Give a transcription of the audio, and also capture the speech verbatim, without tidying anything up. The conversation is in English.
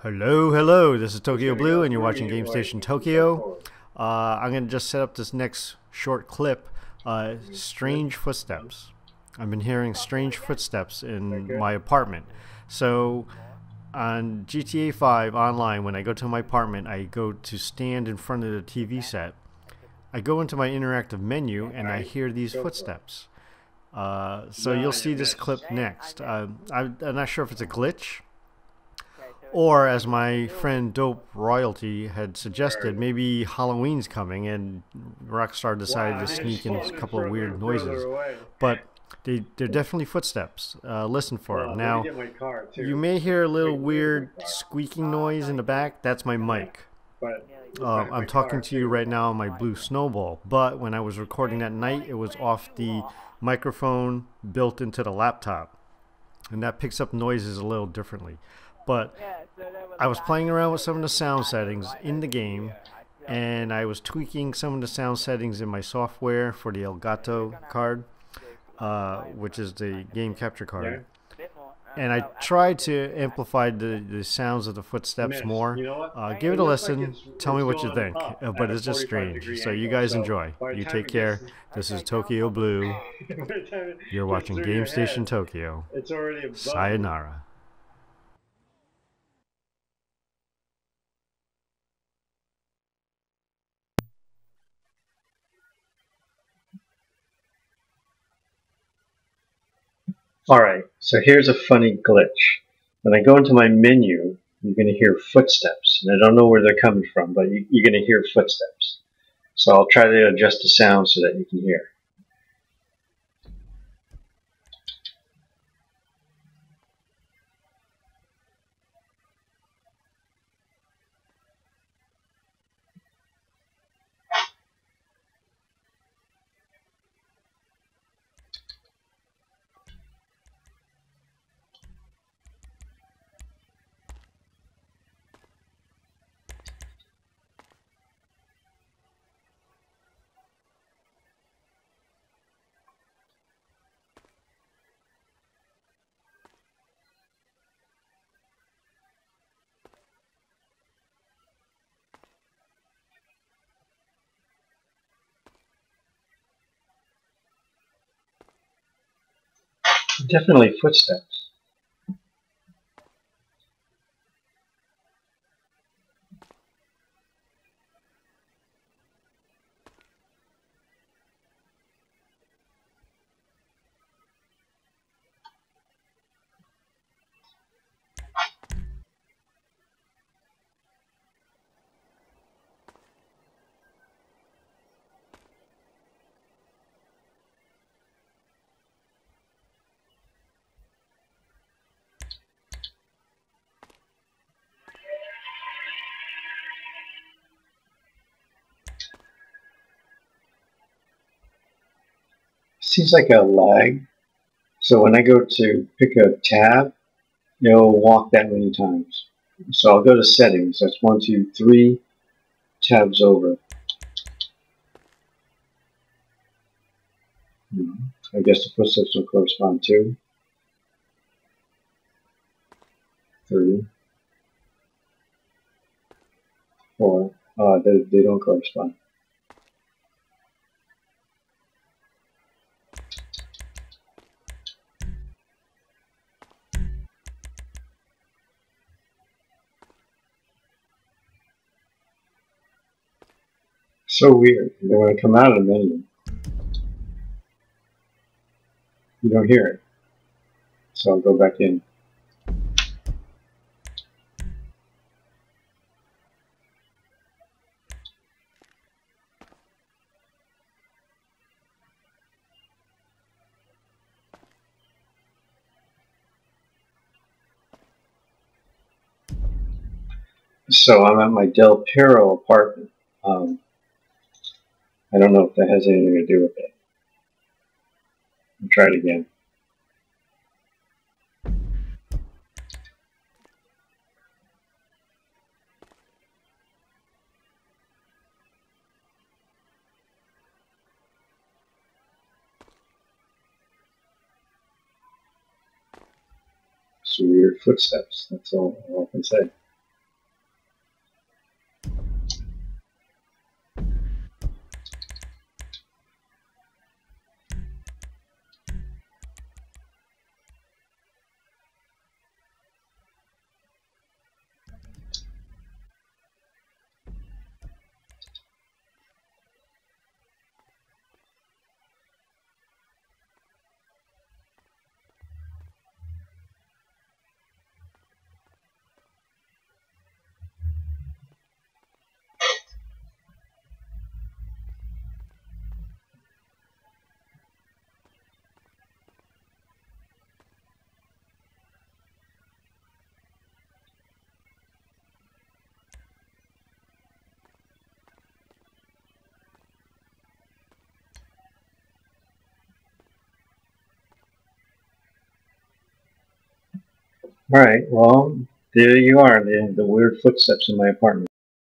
Hello, hello, this is Tokyo Blue and you're watching Game Station Tokyo. Uh, I'm going to just set up this next short clip, uh, Strange Footsteps. I've been hearing strange footsteps in my apartment. So on G T A five online, when I go to my apartment, I go to stand in front of the T V set. I go into my interactive menu and I hear these footsteps. Uh, so you'll see this clip next. Uh, I'm not sure if it's a glitch, or as my friend Dope Royalty had suggested, maybe Halloween's coming and Rockstar decided to sneak in a couple of weird noises. But they, they're definitely footsteps. Uh, listen for them. Now, you may hear a little weird squeaking noise in the back. That's my mic. Uh, I'm talking to you right now on my blue snowball, but when I was recording that night, it was off the microphone built into the laptop, and that picks up noises a little differently. But I was playing around with some of the sound settings in the game, and I was tweaking some of the sound settings in my software for the Elgato card, uh, which is the game capture card. And I tried to amplify the, the sounds of the footsteps more. Uh, give it a listen. Tell me what you think. Uh, but it's just strange. So you guys enjoy. You take care. This is Tokyo Blue. You're watching Game Station Tokyo. Sayonara. Alright, so here's a funny glitch. When I go into my menu, you're going to hear footsteps. And I don't know where they're coming from, but you, you're going to hear footsteps. So I'll try to adjust the sound so that you can hear. Definitely footsteps. Seems like a lag. So when I go to pick a tab, it'll walk that many times. So I'll go to settings. That's one, two, three tabs over. I guess the footsteps will correspond to three, four. Uh, they, they don't correspond. So weird. And then when I come out of the menu, you don't hear it. So I'll go back in. So I'm at my Del Perro apartment. Um, I don't know if that has anything to do with it. I'll try it again. to your footsteps. That's all, all I can say. Alright, well, there you are, the, the weird footsteps in my apartment.